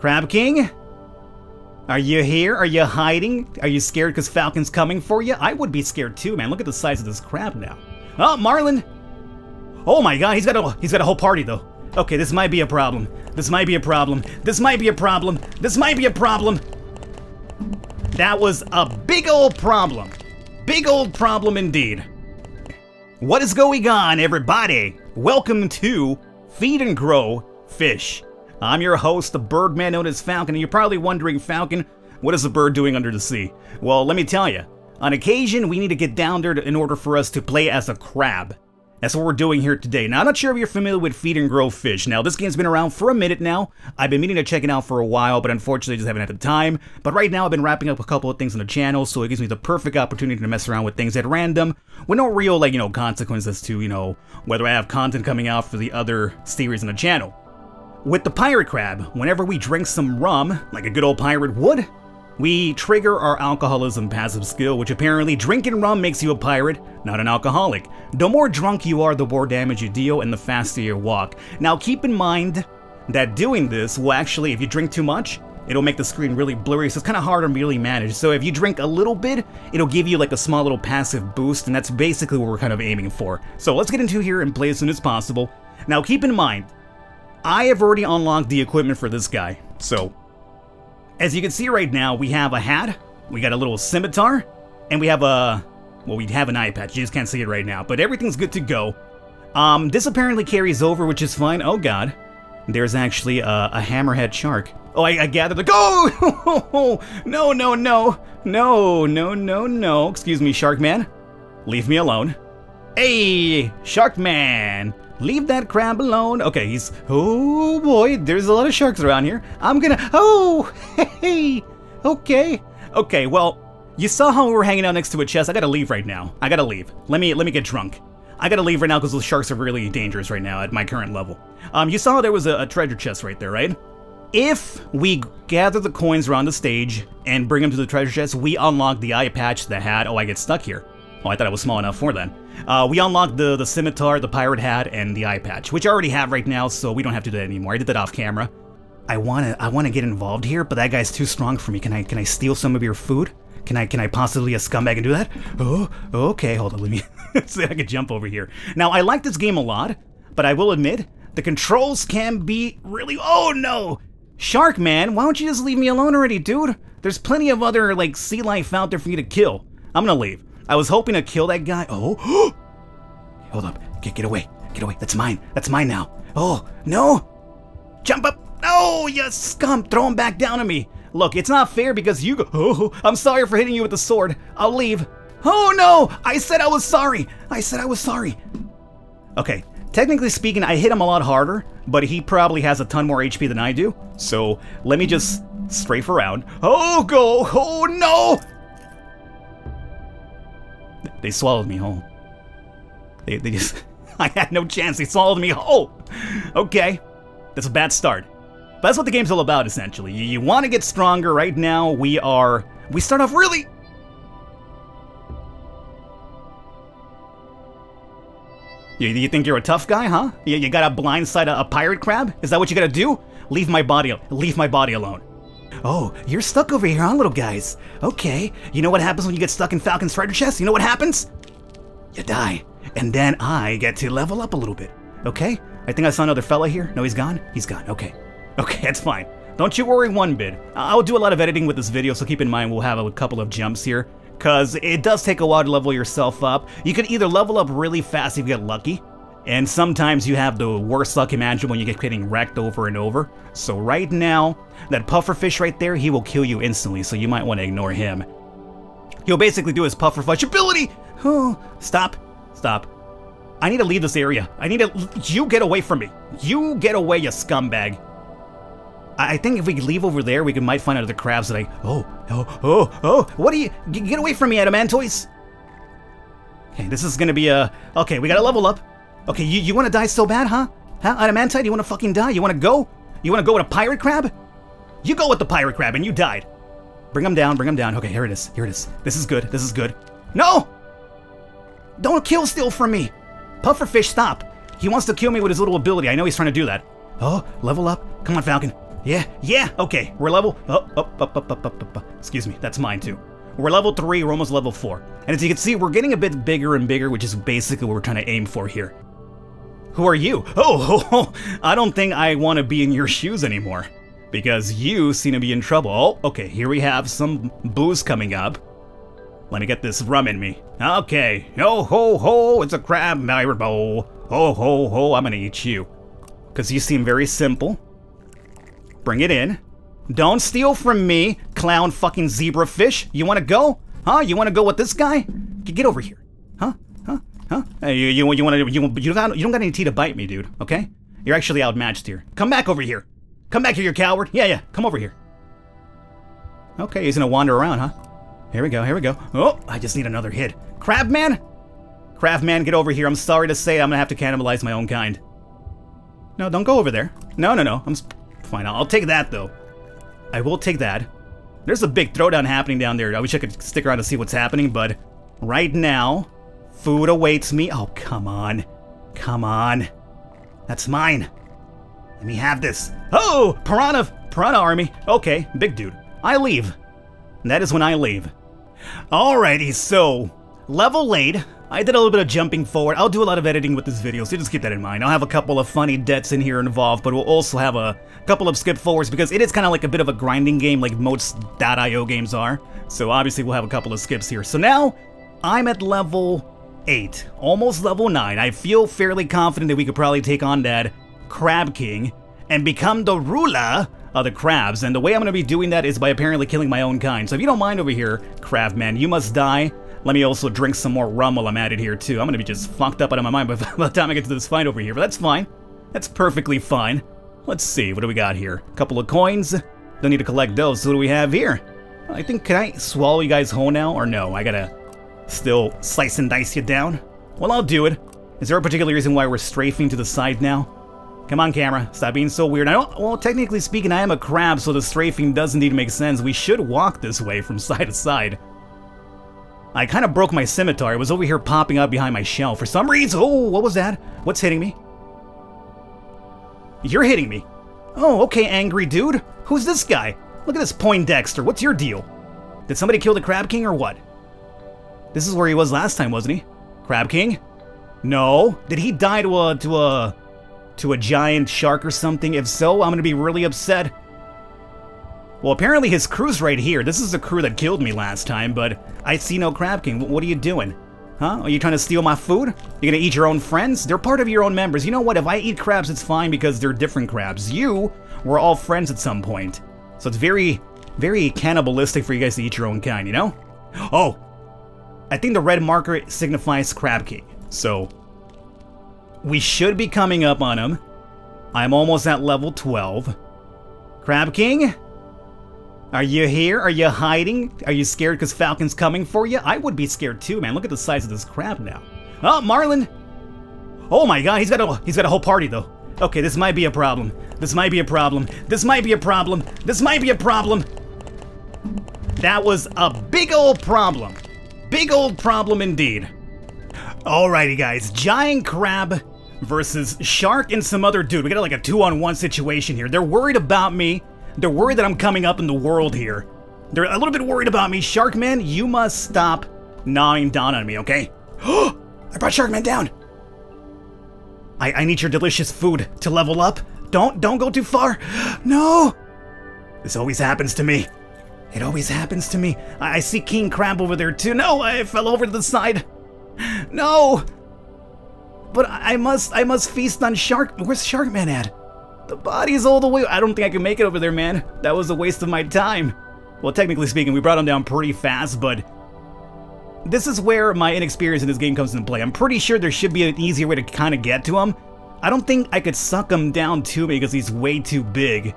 Crab King? Are you here? Are you hiding? Are you scared because Falcon's coming for you? I would be scared too, man. Look at the size of this crab now. Oh, Marlin! Oh my god, he's got a whole party though. Okay, this might be a problem. This might be a problem. This might be a problem. This might be a problem. That was a big old problem. Big old problem indeed. What is going on, everybody? Welcome to Feed and Grow Fish. I'm your host, the Birdman known as Falcon, and you're probably wondering, Falcon, what is a bird doing under the sea? Well, let me tell you. On occasion, we need to get down there in order for us to play as a crab. That's what we're doing here today. Now, I'm not sure if you're familiar with Feed and Grow Fish. Now, this game's been around for a minute now. I've been meaning to check it out for a while, but unfortunately, I just haven't had the time. But right now, I've been wrapping up a couple of things on the channel, so it gives me the perfect opportunity to mess around with things at random, with no real, like, you know, consequences to, you know, whether I have content coming out for the other series on the channel. With the Pirate Crab, whenever we drink some rum, like a good old pirate would, we trigger our alcoholism passive skill, which apparently drinking rum makes you a pirate, not an alcoholic. The more drunk you are, the more damage you deal and the faster you walk. Now keep in mind that doing this will actually, if you drink too much, it'll make the screen really blurry, so it's kind of hard to really manage. So if you drink a little bit, it'll give you like a small little passive boost, and that's basically what we're kind of aiming for. So let's get into here and play as soon as possible. Now keep in mind, I have already unlocked the equipment for this guy, so... As you can see right now, we have a hat, we got a little scimitar, and we have a... Well, we have an eye patch, you just can't see it right now, but everything's good to go. This apparently carries over, which is fine. Oh god. There's actually a hammerhead shark. Oh, I gathered the... Oh! No, no, no. No, no, no, no. Excuse me, Shark Man. Leave me alone. Hey, Shark Man! Leave that crab alone. Okay, he's... Oh boy, there's a lot of sharks around here. I'm gonna... Oh! Hey! Okay. Okay, well, you saw how we were hanging out next to a chest. I gotta leave right now. I gotta leave. Let me get drunk. I gotta leave right now because those sharks are really dangerous right now at my current level. You saw there was a treasure chest right there, right? If we gather the coins around the stage and bring them to the treasure chest, we unlock the eye patch, the hat. Oh, I get stuck here. Oh, I thought I was small enough for that. We unlocked the scimitar, the pirate hat, and the eye patch, which I already have right now, so we don't have to do that anymore. I did that off camera. I wanna get involved here, but that guy's too strong for me. Can I steal some of your food? Can I possibly a scumbag and do that? Oh, okay. Hold on, let me see if I can jump over here. Now I like this game a lot, but I will admit the controls can be really... Oh no, Shark Man! Why don't you just leave me alone already, dude? There's plenty of other like sea life out there for you to kill. I'm gonna leave. I was hoping to kill that guy. Oh, hold up. Get away. Get away. That's mine. That's mine now. Oh, no. Jump up. No, you scum. Throw him back down to me. Look, it's not fair because you go. Oh, I'm sorry for hitting you with the sword. I'll leave. Oh, no. I said I was sorry. I said I was sorry. Okay. Technically speaking, I hit him a lot harder, but he probably has a ton more HP than I do. So let me just strafe around. Oh, go. Oh, no. They swallowed me whole. They just... I had no chance. They swallowed me whole. Okay. That's a bad start. But that's what the game's all about, essentially. You want to get stronger. Right now, we are... We start off really... You think you're a tough guy, huh? You gotta blindside a pirate crab? Is that what you gotta do? Leave my body alone. Oh, you're stuck over here, huh, little guys? Okay, you know what happens when you get stuck in Falcon's treasure chest? You know what happens? You die. And then I get to level up a little bit. Okay, I think I saw another fella here. No, he's gone? He's gone, okay. Okay, that's fine. Don't you worry one bit. I'll do a lot of editing with this video, so keep in mind we'll have a couple of jumps here, because it does take a while to level yourself up. You can either level up really fast if you get lucky, and sometimes you have the worst luck imaginable when you get getting wrecked over and over. So right now, that pufferfish right there, he will kill you instantly, so you might want to ignore him. He'll basically do his pufferfish ability! Oh, stop. Stop. I need to leave this area. I need to... You get away from me. You get away, you scumbag. I think if we leave over there, we might find other crabs that I... Oh, oh, oh, oh. What are you... Get away from me, Adamantois. Okay, this is gonna be a... Okay, we gotta level up. Okay, you want to die so bad, huh? Huh, Adamantite? You want to fucking die? You want to go? You want to go with a pirate crab? You go with the pirate crab and you died. Bring him down, bring him down. Okay, here it is, here it is. This is good, this is good. No! Don't kill steal from me! Pufferfish, stop! He wants to kill me with his little ability. I know he's trying to do that. Oh, level up. Come on, Falcon. Yeah, okay. We're level... Up. Excuse me, that's mine too. We're level 3, we're almost level 4. And as you can see, we're getting a bit bigger and bigger, which is basically what we're trying to aim for here. Who are you? Oh, I don't think I want to be in your shoes anymore. Because you seem to be in trouble. Oh, okay, here we have some booze coming up. Let me get this rum in me. Okay. Oh, ho, ho, it's a crab pirate bowl. Oh, ho, ho, I'm gonna eat you. Because you seem very simple. Bring it in. Don't steal from me, clown fucking zebra fish. You wanna go? Huh? You wanna go with this guy? Get over here. Huh? Hey, you don't got any tea to bite me, dude, okay? You're actually outmatched here. Come back over here. Come back here, you coward. Yeah, come over here. Okay, he's gonna wander around, huh? Here we go. Oh, I just need another hit. Crab man, get over here. I'm sorry to say I'm gonna have to cannibalize my own kind. No, don't go over there. No. I'm fine. I'll take that, though. I will take that. There's a big throwdown happening down there. I wish I could stick around to see what's happening, but right now, food awaits me. Oh, come on. That's mine. Let me have this. Oh, piranha army. Okay, big dude. I leave. That is when I leave. Alrighty, so level 8. I did a little bit of jumping forward. I'll do a lot of editing with this video, so just keep that in mind. I'll have a couple of funny deaths in here involved, but we'll also have a couple of skip forwards because it is kind of like a bit of a grinding game like most .io games are. So obviously we'll have a couple of skips here. So now I'm at level 8, almost level 9. I feel fairly confident that we could probably take on that Crab King and become the ruler of the crabs, and the way I'm going to be doing that is by apparently killing my own kind. So if you don't mind over here, Crab Man, you must die. Let me also drink some more rum while I'm at it here too. I'm going to be just fucked up out of my mind by the time I get to this fight over here, but that's fine. That's perfectly fine. Let's see, what do we got here? A couple of coins. Don't need to collect those, so what do we have here? I think, can I swallow you guys whole now, or no? I gotta still slice and dice you down? Well, I'll do it. Is there a particular reason why we're strafing to the side now? Come on, camera. Stop being so weird. Well, technically speaking, I am a crab, so the strafing does indeed make sense. We should walk this way from side to side. I kind of broke my scimitar. It was over here popping up behind my shell for some reason. Oh, what was that? What's hitting me? You're hitting me. Oh, okay, angry dude. Who's this guy? Look at this Poindexter. What's your deal? Did somebody kill the Crab King or what? This is where he was last time, wasn't he? Crab King? No. Did he die to a giant shark or something? If so, I'm gonna be really upset. Well, apparently his crew's right here. This is the crew that killed me last time, but I see no Crab King. What are you doing? Huh? Are you trying to steal my food? You're gonna eat your own friends? They're part of your own members. You know what? If I eat crabs, it's fine because they're different crabs. You were all friends at some point. So it's very, very cannibalistic for you guys to eat your own kind, you know? Oh! I think the red marker signifies Crab King. So we should be coming up on him. I'm almost at level 12. Crab King? Are you here? Are you hiding? Are you scared because Falcon's coming for you? I would be scared too, man. Look at the size of this crab now. Oh, Marlin! Oh my god, he's got a whole party though. Okay, this might be a problem. This might be a problem. That was a big old problem. Big old problem indeed. Alrighty guys, giant crab versus shark and some other dude. We got like a 2-on-1 situation here. They're worried about me. They're worried that I'm coming up in the world here. They're a little bit worried about me. Shark Man, you must stop gnawing down on me, okay? I brought Shark Man down. I need your delicious food to level up. Don't go too far. No. This always happens to me. It always happens to me. I see King Crab over there too. No, I fell over to the side. No! But I must feast on Shark... Where's Shark Man at? The body's all the way... I don't think I can make it over there, man. That was a waste of my time. Well, technically speaking, we brought him down pretty fast, but... this is where my inexperience in this game comes into play. I'm pretty sure there should be an easier way to kind of get to him. I don't think I could suck him down too big because he's way too big.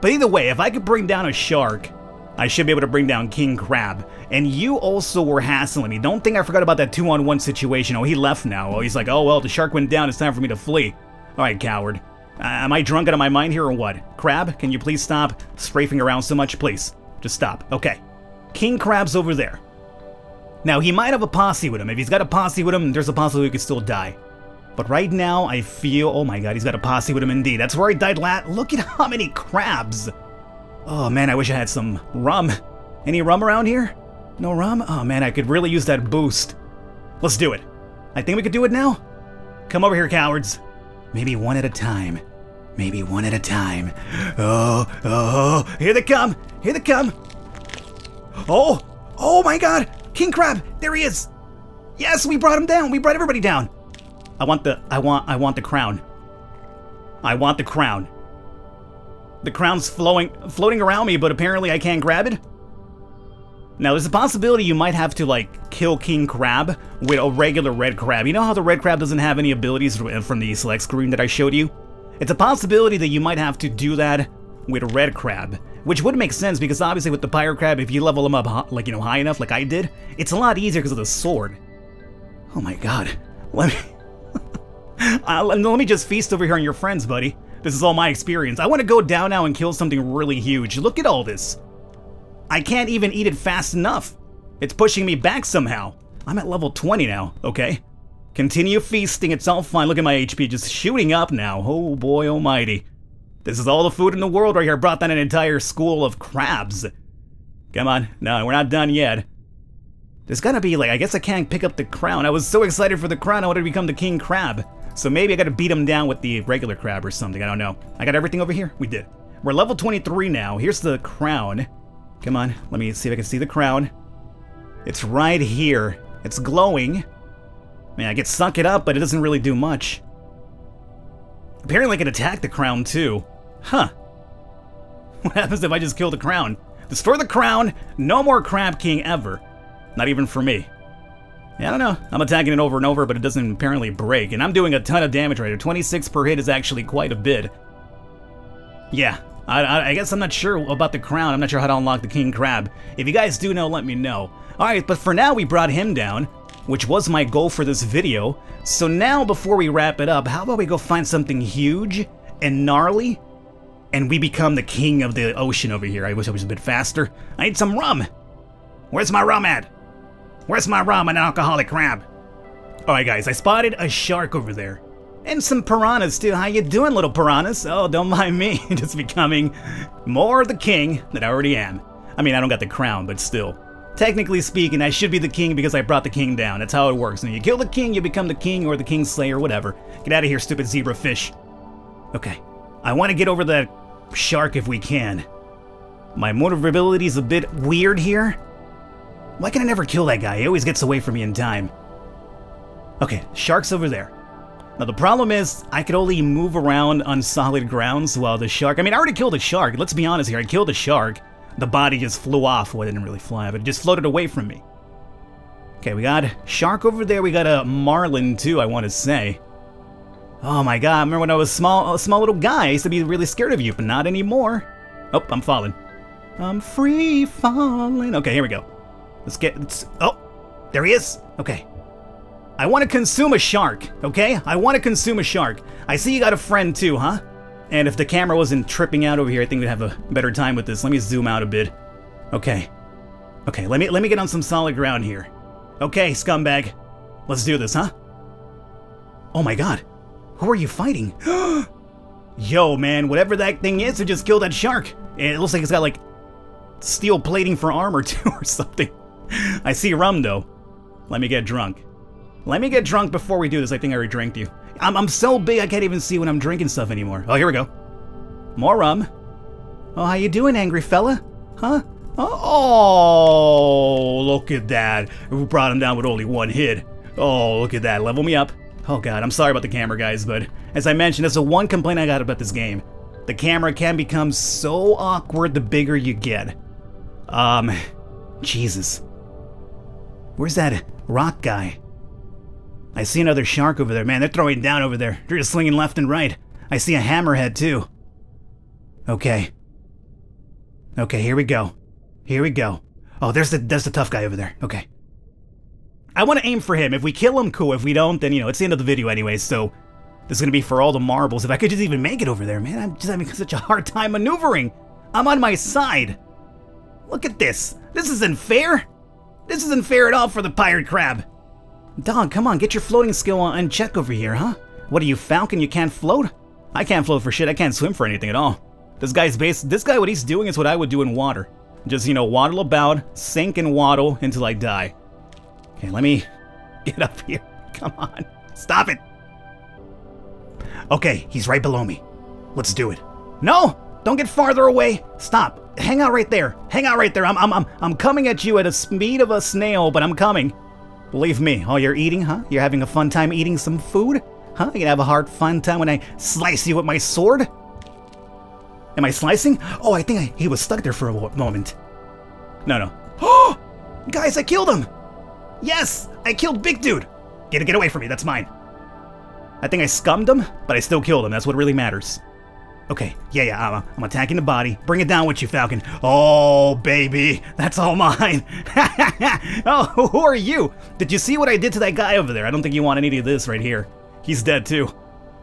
But either way, if I could bring down a shark... I should be able to bring down King Crab. And you also were hassling me. Don't think I forgot about that 2-on-1 situation. Oh, he left now. Oh, he's like, oh, well, the shark went down. It's time for me to flee. All right, coward. Am I drunk out of my mind here or what? Crab, can you please stop strafing around so much? Please, just stop. Okay. King Crab's over there. Now, he might have a posse with him. If he's got a posse with him, there's a possibility he could still die. But right now, I feel... Oh my god, he's got a posse with him indeed. That's where he died last. Look at how many crabs. Oh man, I wish I had some rum. Any rum around here? No rum? Oh man, I could really use that boost. Let's do it. I think we could do it now. Come over here, cowards. Maybe one at a time. Maybe one at a time. Oh, oh, here they come. Here they come. Oh, oh my god. King Crab, there he is. Yes, we brought him down. We brought everybody down. I want the crown. I want the crown. The crown's floating around me, but apparently I can't grab it. Now, there's a possibility you might have to, like, kill King Crab with a regular Red Crab. You know how the Red Crab doesn't have any abilities from the select screen that I showed you? It's a possibility that you might have to do that with a Red Crab, which would make sense because obviously with the Pyro Crab, if you level them up, like, you know, high enough like I did, it's a lot easier because of the sword. Oh my god. Let me just feast over here on your friends, buddy. This is all my experience. I want to go down now and kill something really huge. Look at all this. I can't even eat it fast enough. It's pushing me back somehow. I'm at level 20 now, okay? Continue feasting, it's all fine. Look at my HP just shooting up now. Oh boy almighty. This is all the food in the world right here. Brought down an entire school of crabs. Come on. No, we're not done yet. There's gotta be like, I guess I can't pick up the crown. I was so excited for the crown, I wanted to become the King Crab. So maybe I gotta beat him down with the regular crab or something, I don't know. I got everything over here? We did. We're level 23 now. Here's the crown. Come on, let me see if I can see the crown. It's right here. It's glowing. Man, I could suck it up, but it doesn't really do much. Apparently I can attack the crown too. Huh. What happens if I just kill the crown? Destroy the crown, no more Crab King ever. Not even for me. Yeah, I don't know. I'm attacking it over and over, but it doesn't apparently break. And I'm doing a ton of damage right here. 26 per hit is actually quite a bit. Yeah. I guess I'm not sure about the crown. I'm not sure how to unlock the King Crab. If you guys do know, let me know. Alright, but for now we brought him down, which was my goal for this video. So now before we wrap it up, how about we go find something huge and gnarly? And we become the king of the ocean over here. I wish I was a bit faster. I need some rum. Where's my rum at? Where's my rum and alcoholic crab? Alright guys, I spotted a shark over there. And some piranhas too. How you doing, little piranhas? Oh, don't mind me. Just becoming more the king than I already am. I mean, I don't got the crown, but still. Technically speaking, I should be the king because I brought the king down. That's how it works. When you kill the king, you become the king or the king slayer, whatever. Get out of here, stupid zebra fish. Okay. I want to get over that shark if we can. My maneuverability is a bit weird here. Why can I never kill that guy? He always gets away from me in time. Okay, shark's over there. Now the problem is, I could only move around on solid grounds while the shark... I mean, I already killed a shark, let's be honest here, I killed a shark. The body just flew off, well it didn't really fly, but it just floated away from me. Okay, we got shark over there, we got a marlin too, I want to say. Oh my god, I remember when I was a small little guy, I used to be really scared of you, but not anymore. Oh, I'm falling. I'm free falling. Okay, here we go. Let's get... Oh, there he is. Okay. I want to consume a shark, okay? I want to consume a shark. I see you got a friend too, huh? And if the camera wasn't tripping out over here, I think we'd have a better time with this. Let me zoom out a bit. Okay. Okay, let me get on some solid ground here. Okay, scumbag. Let's do this, huh? Oh my god. Who are you fighting? Yo, man, whatever that thing is, it just killed that shark. It looks like it's got, like, steel plating for armor too or something. I see rum, though. Let me get drunk. Let me get drunk before we do this. I think I already drank you. I'm so big I can't even see when I'm drinking stuff anymore. Oh, here we go. More rum. Oh, how you doing, angry fella? Huh? Oh, look at that. We brought him down with only one hit. Oh, look at that. Level me up. Oh, God. I'm sorry about the camera, guys, but as I mentioned, that's the one complaint I got about this game. The camera can become so awkward the bigger you get. Jesus. Where's that rock guy? I see another shark over there. Man, they're throwing down over there. They're just slinging left and right. I see a hammerhead, too. Okay. Okay, here we go. Here we go. Oh, there's the tough guy over there. Okay. I want to aim for him. If we kill him, cool. If we don't, then, you know, it's the end of the video anyway, so... This is going to be for all the marbles. If I could just even make it over there, man. I'm just having such a hard time maneuvering. I'm on my side. Look at this. This isn't fair. This isn't fair at all for the Pirate Crab. Dog, come on, get your floating skill on check over here, huh? What are you, Falcon? You can't float? I can't float for shit. I can't swim for anything at all. This guy, what he's doing is what I would do in water. Just, you know, waddle about, sink and waddle until I die. Okay, let me get up here. Come on. Stop it. Okay, he's right below me. Let's do it. No! Don't get farther away. Stop. Hang out right there. Hang out right there. I'm coming at you at a speed of a snail, but I'm coming. Believe me. Oh, you're eating, huh? You're having a fun time eating some food? Huh? You can have a hard fun time when I slice you with my sword? Am I slicing? Oh, I think he was stuck there for a moment. No. Oh! Guys, I killed him! Yes! I killed Big Dude! Get away from me, that's mine. I think I scummed him, but I still killed him. That's what really matters. Okay, yeah, I'm attacking the body. Bring it down with you, Falcon. Oh, baby, that's all mine. Oh, who are you? Did you see what I did to that guy over there? I don't think you want any of this right here. He's dead, too.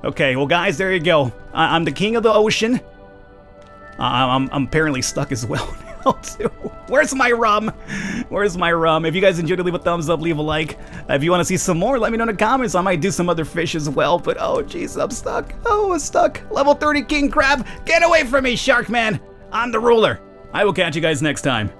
Okay, well, guys, there you go. I'm the king of the ocean. I'm apparently stuck as well now, too. Where's my rum? Where's my rum? If you guys enjoyed it, leave a thumbs up, leave a like. If you want to see some more, let me know in the comments. I might do some other fish as well, but oh, jeez, I'm stuck. Oh, I'm stuck. Level 30 King Crab. Get away from me, Shark Man. I'm the ruler. I will catch you guys next time.